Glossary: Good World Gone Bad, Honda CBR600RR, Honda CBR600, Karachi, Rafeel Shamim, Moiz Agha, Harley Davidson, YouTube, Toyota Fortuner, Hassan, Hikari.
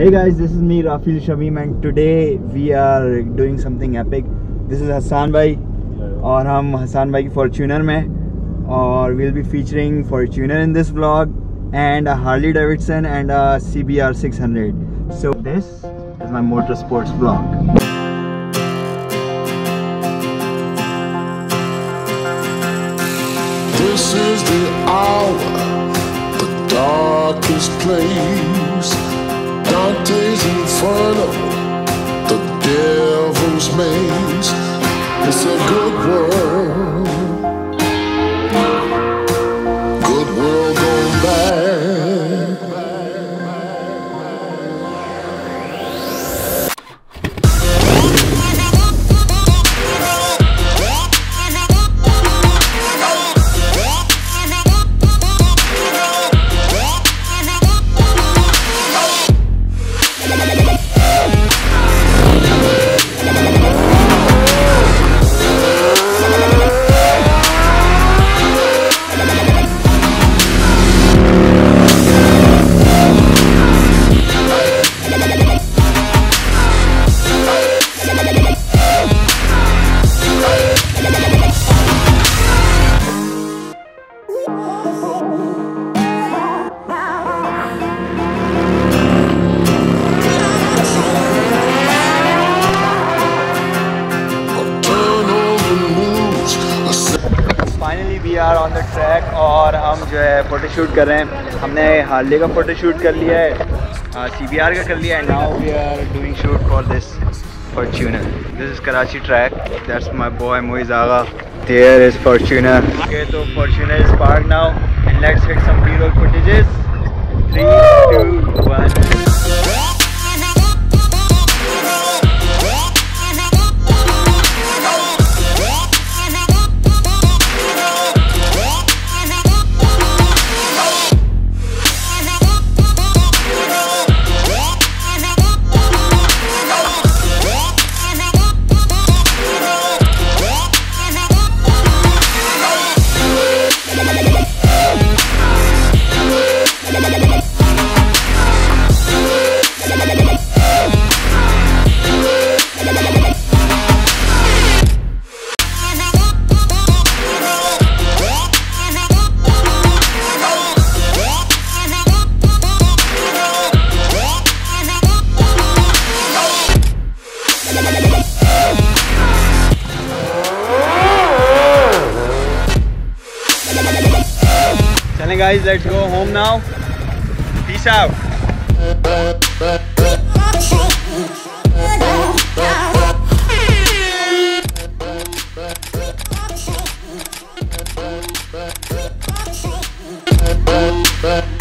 Hey guys, this is me Rafeel Shamim and today we are doing something epic. This is Hassan bhai and hum Hassan bhai ki Fortuner mein and we'll be featuring Fortuner in this vlog and a Harley Davidson and a CBR600. So this is my motorsports vlog. This is the hour, the darkest place. Dante's Inferno, the devil's maze. It's a good world gone on the track और हम जो है photoshoot कर रहे हैं. हमने Harley का photoshoot कर लिया है, CBR का कर लिया है. Now we are doing shoot for this Fortuner. This is Karachi track. That's my boy Moiz Agha. There is Fortuner. Okay, so Fortuner is parked now and let's get some B-roll footages. 3, 2, 1. Guys, let's go home now. Peace out.